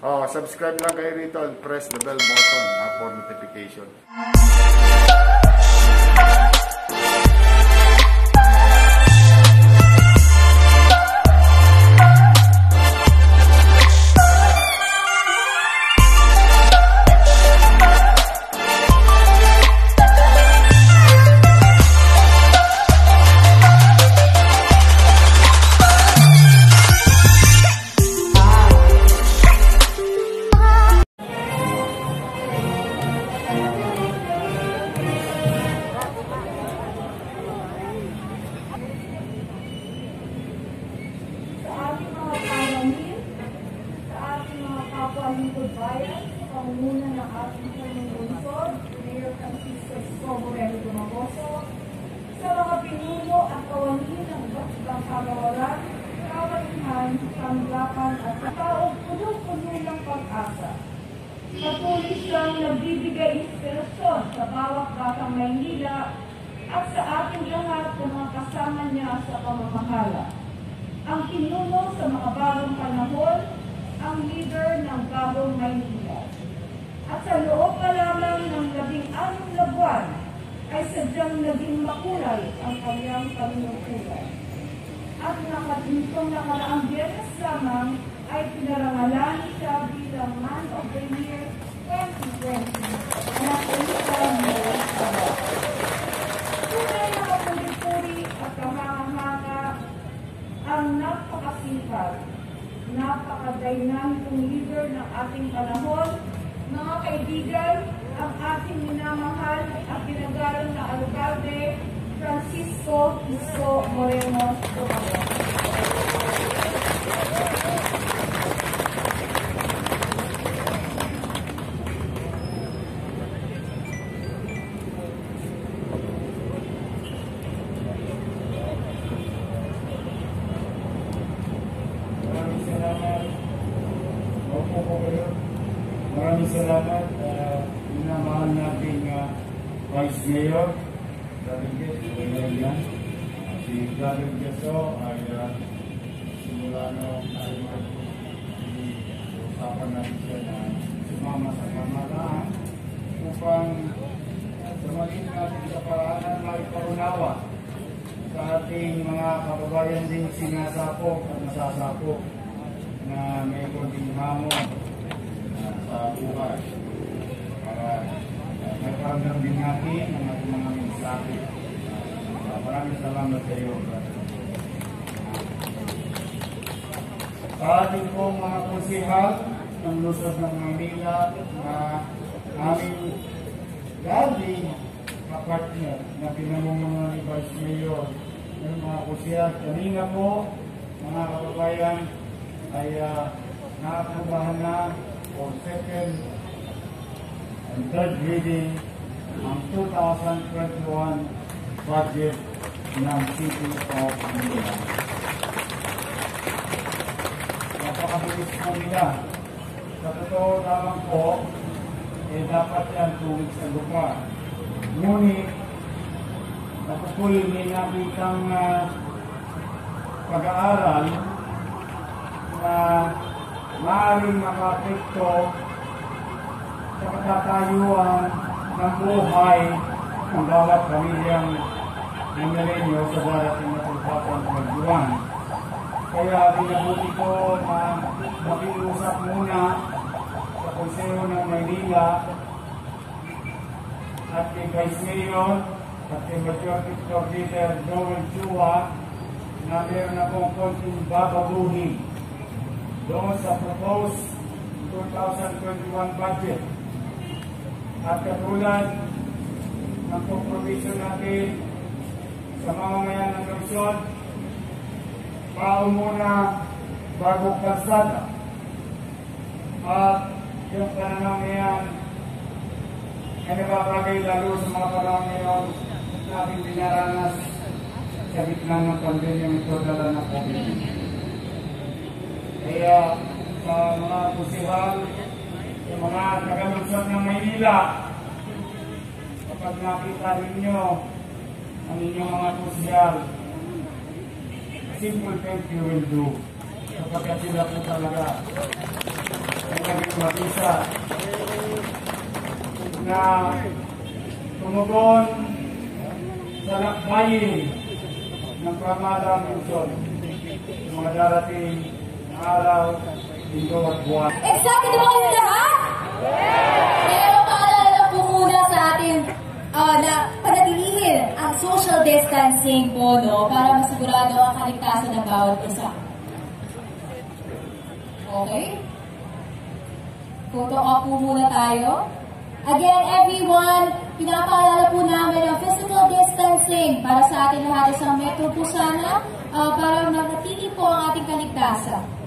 Oh, subscribe lang kayo rito and press the bell button for notification. Pangunan ng ating lungsod, Mayor Francisco Isko Moreno, sa mga pinuno at kawanin ng baktang kagawaran, kawalihan, tanglapan at taong puno-puno ng pag-asa. Patuloy siyang nagbibigay inspirasyon sa bawat Bagong Maynila at sa ating lahat ng mga kasama niya sa pamamahala. Ang pinuno sa mga bagong panahon, ang leader ng Bagong Maynila. At sa loob pa lamang ng 16 na buwan ay sadyang naging makulay ang kanyang panunungkulan. At nakatintong nakaraang Biyernes lamang ay pinarangalan siya bilang Man of the Year 2020 na isang mayroon sa bata. Tunay na kapulipuri at kamanganga ang napakasipag, napaka-dynamicong leader ng ating panahon. Mga kaibigan, ang ating minamahal at pinag-aral na alkalde, Francisco Isko Moreno. Maraming salamat, minamahal nating Vice Mayor, si Blavie Gesso ay simula noong ay usapan natin siya na sumama sa pamahalaan upang sumalit natin sa paraan ng maiparunawa sa ating mga kababayan ding sinasapok at nasasapok na may konting hamon sa buhay para nagkaroon din natin ang ating mga mensahe. Maraming salamat sa iyo. Sa ating pong mga konsehal ng Lungsod ng Maynila na aming dating kapartner na pinamumuno ni Vice Mayor ng mga konsehal. Kanina po, mga kababayan, ay naaprobahan na for second and third reading ang 2021 budget ng City of Manila. Napakabilis po nila. Sa totoo naman po, dapat yan tuwid sa lupa. Ngunit, napakuloy may nakitang pag-aaral na maaaring makapekto sa katatayuan ng buhay ng bawat pamilyang ng milenyo sa darating na pagpapanggagawan. Kaya binabuti ko na makiusap muna sa Konseho ng Maynila at kay Vice Mayor at kay Majority Leader Joel Chua na meron akong konting babaguhin doon sa proposed 2021 budget. At katulad ng kompromiso natin sa mamamayan ng lungsod, pao muna bago kalsada. At yung pananaw ngayon ay nababagay lalo sa mga panahon ngayon natin binaranas sa gitna ng pandemyang ito dala na COVID-19. Kaya sa mga kusihal, yung mga taga-lungsod ng Maynila, kapag nakita ninyo ang inyong mga kusihal, simple thank you will do. Kapag sila po talaga. Marisa na tumugon sa lakbayin ng pamahalang Luzon sa mga darating na araw, linggo at buwan. Excited ba kayo lahat? Pero paalala po muna sa atin na panatilihin ang social distancing po, no? Para masigurado ang kaligtasan ng bawat isa. Okay? Photo up po muna tayo. Again, everyone, pinapaalala po namin ang physical distancing para sa ating lahat sa metro po sana para manatili po ang ating kaligtasan.